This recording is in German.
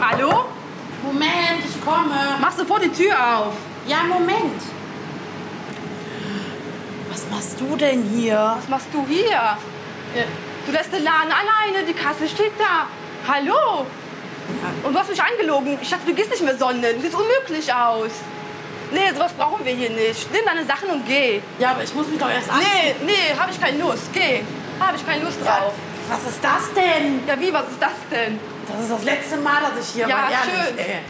Hallo? Moment, ich komme. Mach sofort die Tür auf. Ja, Moment. Was machst du denn hier? Was machst du hier? Ja. Du lässt den Laden alleine, die Kasse steht da. Hallo? Und du hast mich angelogen. Ich dachte, du gehst nicht mehr sonnen. Du siehst unmöglich aus. Nee, sowas brauchen wir hier nicht. Nimm deine Sachen und geh. Ja, aber ich muss mich doch erst anziehen. Nee, nee, hab ich keine Lust. Geh. Hab ich keine Lust drauf. Ja, was ist das denn? Ja, wie, was ist das denn? Das ist das letzte Mal, dass ich hier war. Ja, schön. Ey.